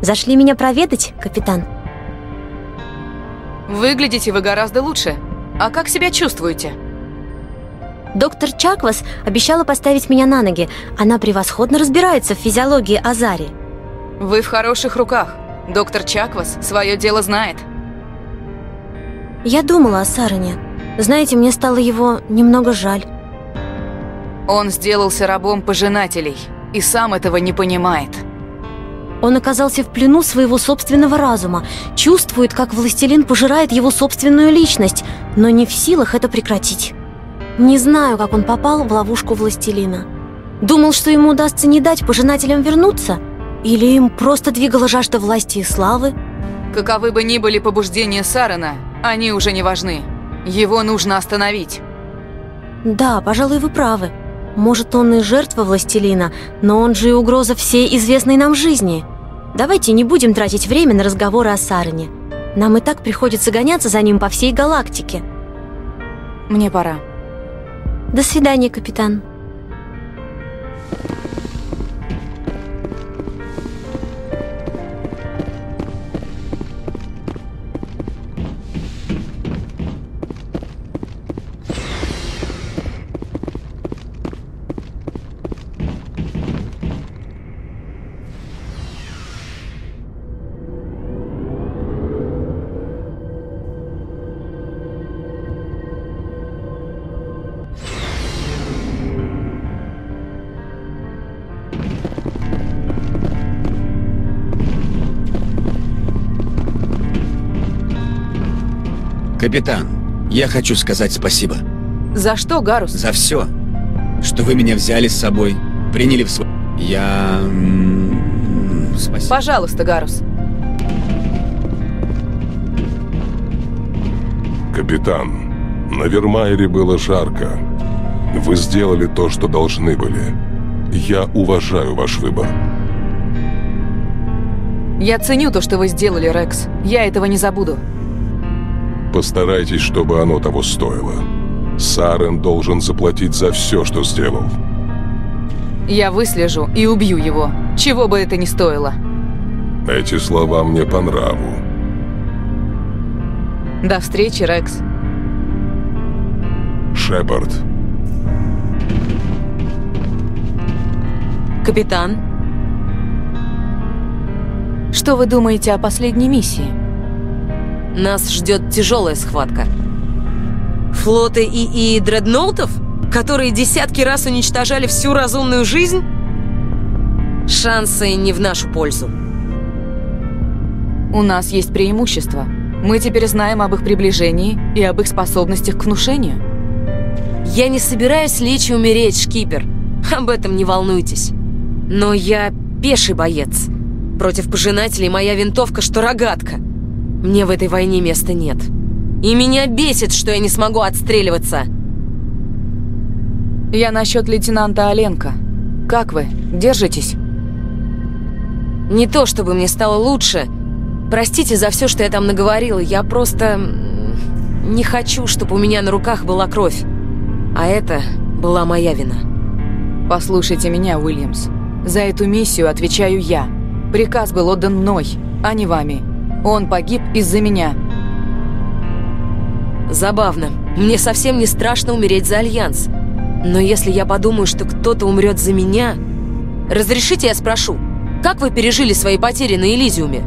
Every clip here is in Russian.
Зашли меня проведать, капитан? Выглядите вы гораздо лучше. А как себя чувствуете? Доктор Чаквас обещала поставить меня на ноги. Она превосходно разбирается в физиологии Азари. Вы в хороших руках. Доктор Чаквас свое дело знает. Я думала о Сарене. Знаете, мне стало его немного жаль. Он сделался рабом пожинателей и сам этого не понимает. Он оказался в плену своего собственного разума, чувствует, как властелин пожирает его собственную личность, но не в силах это прекратить. Не знаю, как он попал в ловушку властелина. Думал, что ему удастся не дать пожинателям вернуться, или им просто двигала жажда власти и славы. Каковы бы ни были побуждения Сарена, они уже не важны. Его нужно остановить. Да, пожалуй, вы правы. Может, он и жертва властелина, но он же и угроза всей известной нам жизни. Давайте не будем тратить время на разговоры о Сарене. Нам и так приходится гоняться за ним по всей галактике. Мне пора. До свидания, капитан. Капитан, я хочу сказать спасибо. За что, Гаррус? За все, что вы меня взяли с собой, приняли в свой... Я... Спасибо. Пожалуйста, Гаррус. Капитан, на Вермайре было жарко. Вы сделали то, что должны были. Я уважаю ваш выбор. Я ценю то, что вы сделали, Рекс. Я этого не забуду. Постарайтесь, чтобы оно того стоило. Сарен должен заплатить за все, что сделал. Я выслежу и убью его, чего бы это ни стоило. Эти слова мне по нраву. До встречи, Рекс. Шепард. Капитан. Что вы думаете о последней миссии? Нас ждет тяжелая схватка. Флоты и дредноутов, которые десятки раз уничтожали всю разумную жизнь? Шансы не в нашу пользу. У нас есть преимущество. Мы теперь знаем об их приближении и об их способностях к внушению. Я не собираюсь лечь и умереть, шкипер. Об этом не волнуйтесь. Но я пеший боец. Против пожинателей моя винтовка, что рогатка. Мне в этой войне места нет. И меня бесит, что я не смогу отстреливаться. Я насчет лейтенанта Аленко. Как вы? Держитесь? Не то, чтобы мне стало лучше. Простите за все, что я там наговорила. Я просто не хочу, чтобы у меня на руках была кровь. А это была моя вина. Послушайте меня, Уильямс. За эту миссию отвечаю я. Приказ был отдан мной, а не вами. Он погиб из-за меня. Забавно. Мне совсем не страшно умереть за Альянс. Но если я подумаю, что кто-то умрет за меня... Разрешите, я спрошу, как вы пережили свои потери на Элизиуме?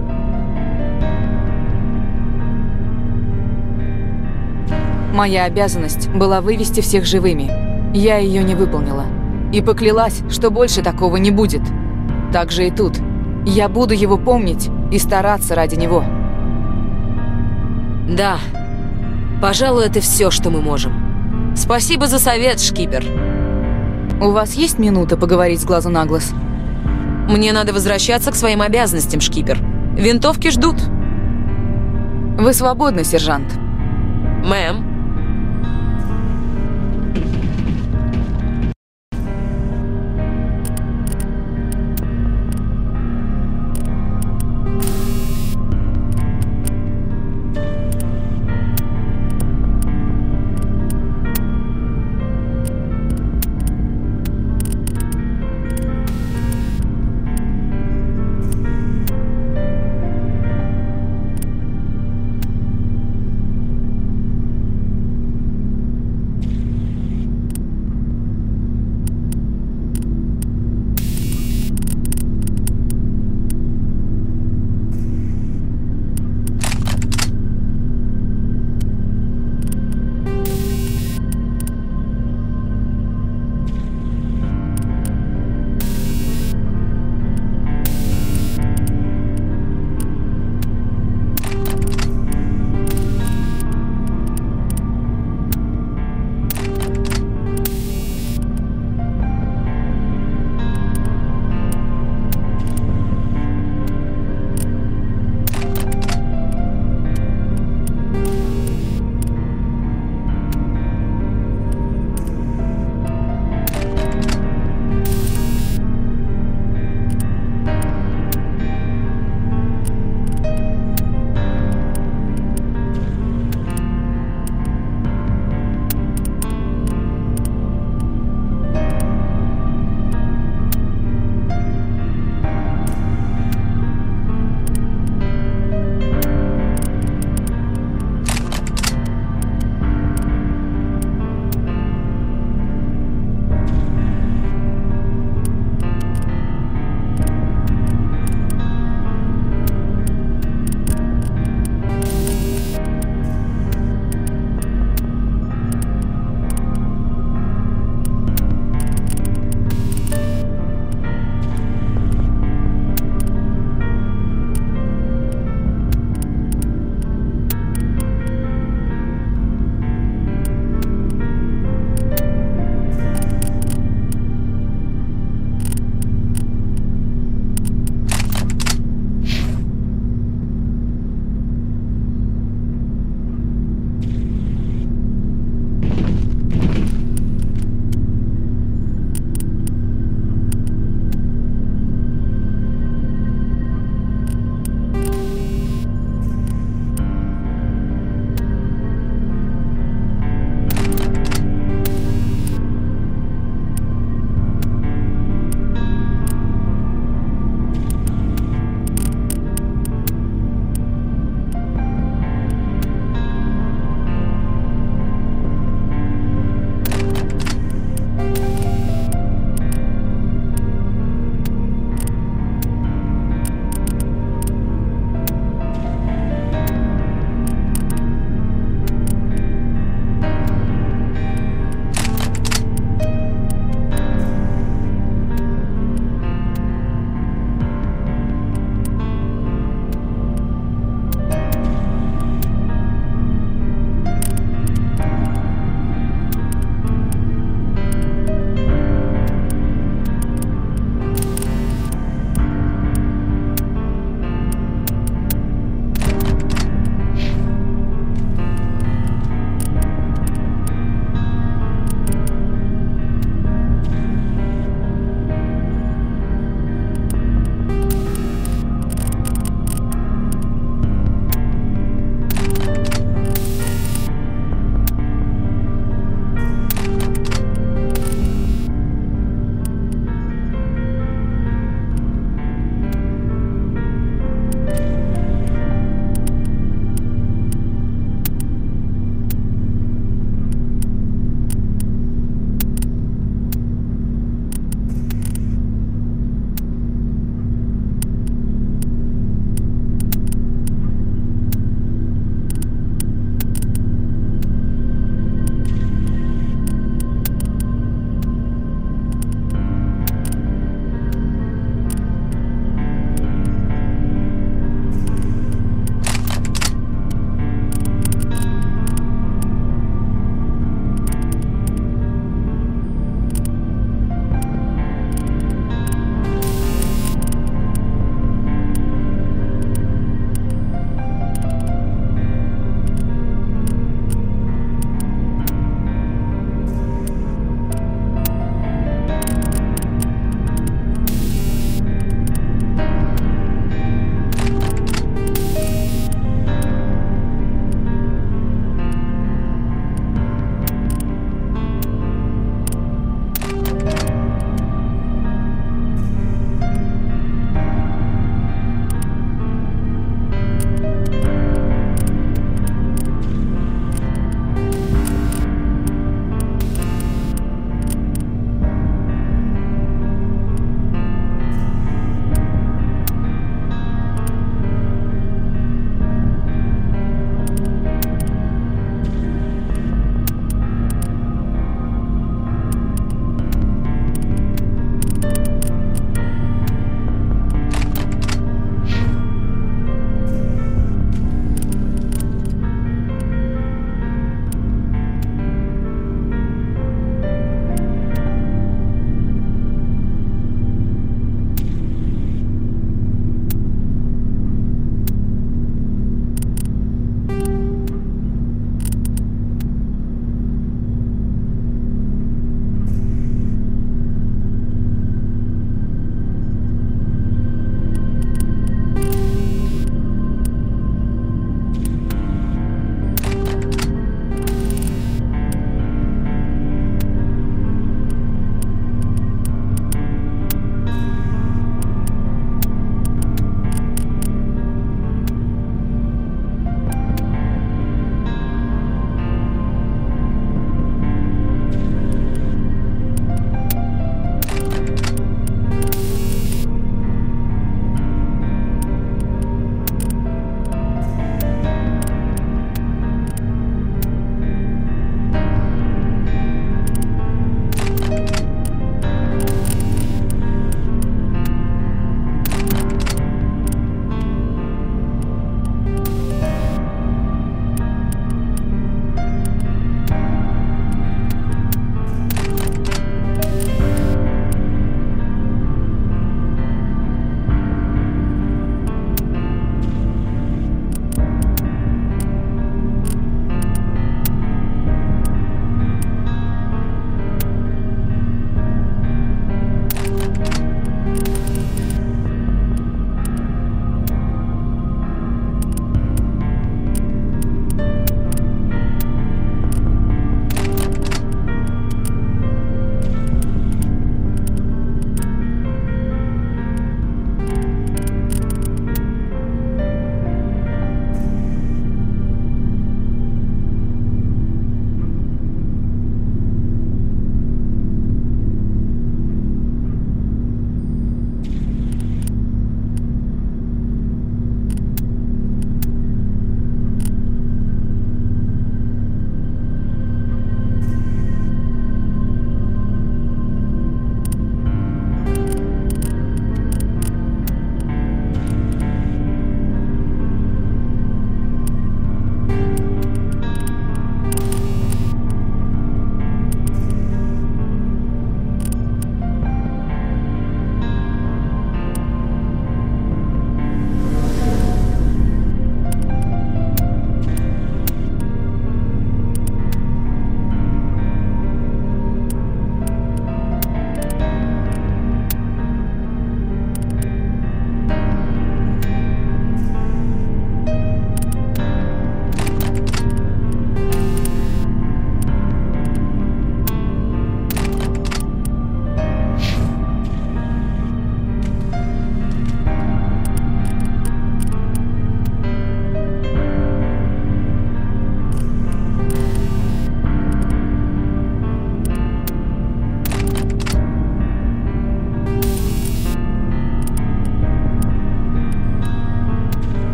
Моя обязанность была вывести всех живыми. Я ее не выполнила. И поклялась, что больше такого не будет. Так же и тут. Я буду его помнить и стараться ради него. Да, пожалуй, это все, что мы можем. Спасибо за совет, шкипер. У вас есть минута поговорить с глазу на глаз? Мне надо возвращаться к своим обязанностям, шкипер. Винтовки ждут. Вы свободны, сержант. Мэм.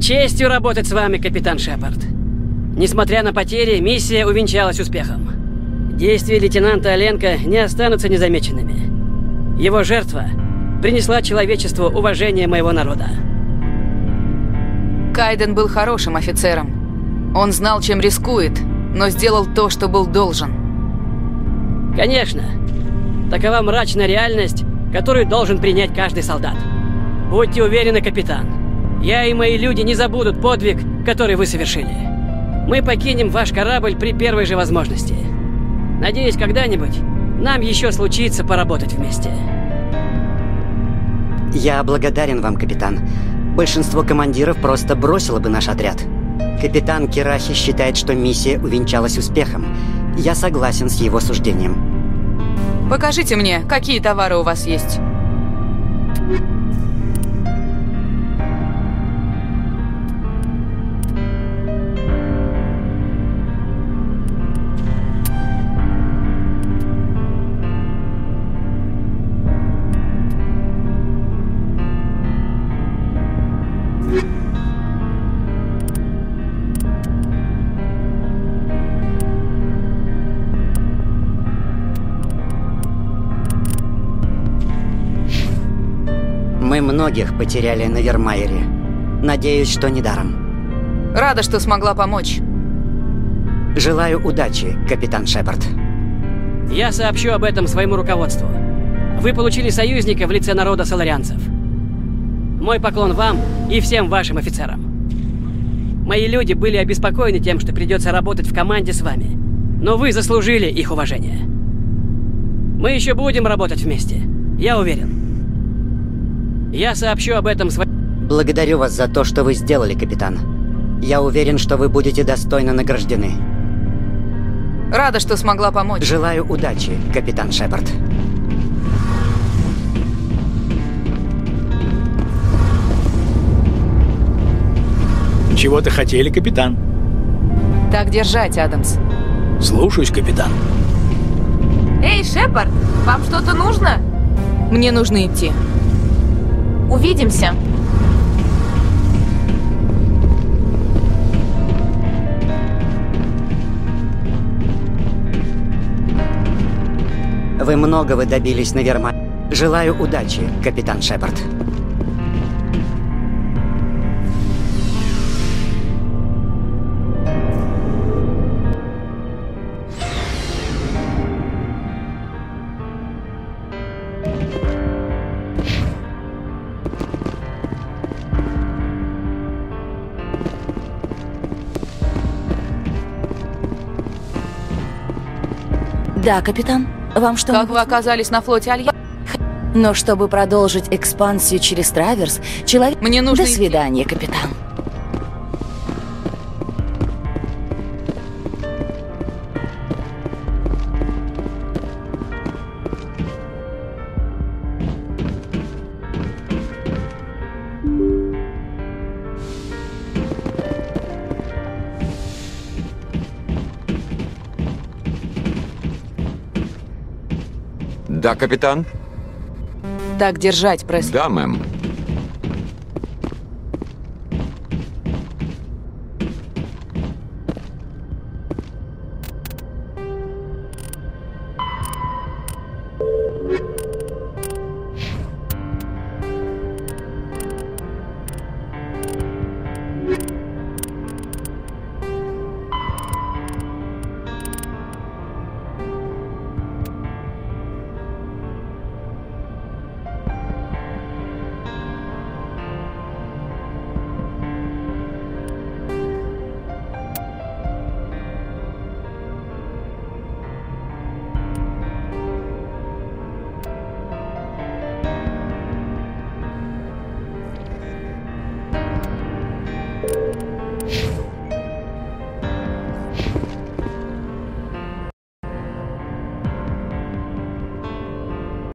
Было честью работать с вами, капитан Шепард. Несмотря на потери, миссия увенчалась успехом. Действия лейтенанта Аленко не останутся незамеченными. Его жертва принесла человечеству уважение моего народа. Кайден был хорошим офицером. Он знал, чем рискует, но сделал то, что был должен. Конечно. Такова мрачная реальность, которую должен принять каждый солдат. Будьте уверены, капитан. Я и мои люди не забудут подвиг, который вы совершили. Мы покинем ваш корабль при первой же возможности. Надеюсь, когда-нибудь нам еще случится поработать вместе. Я благодарен вам, капитан. Большинство командиров просто бросило бы наш отряд. Капитан Кирахи считает, что миссия увенчалась успехом. Я согласен с его суждением. Покажите мне, какие товары у вас есть. Многих потеряли на Вермайре. Надеюсь, что недаром. Рада, что смогла помочь. Желаю удачи, капитан Шепард. Я сообщу об этом своему руководству. Вы получили союзника в лице народа саларианцев. Мой поклон вам и всем вашим офицерам. Мои люди были обеспокоены тем, что придется работать в команде с вами. Но вы заслужили их уважение. Мы еще будем работать вместе, я уверен. Я сообщу об этом своим... Благодарю вас за то, что вы сделали, капитан. Я уверен, что вы будете достойно награждены. Рада, что смогла помочь. Желаю удачи, капитан Шепард. Чего-то хотели, капитан? Так держать, Адамс. Слушаюсь, капитан. Эй, Шепард, вам что-то нужно? Мне нужно идти. Увидимся. Вы многого добились на Вермайре. Желаю удачи, капитан Шепард. Да, капитан. Вам что? Как вы оказались на флоте Альянса? Но чтобы продолжить экспансию через Траверс, человек... Мне нужно... До свидания, капитан. Да, капитан? Так держать, Пресс. Да, мэм.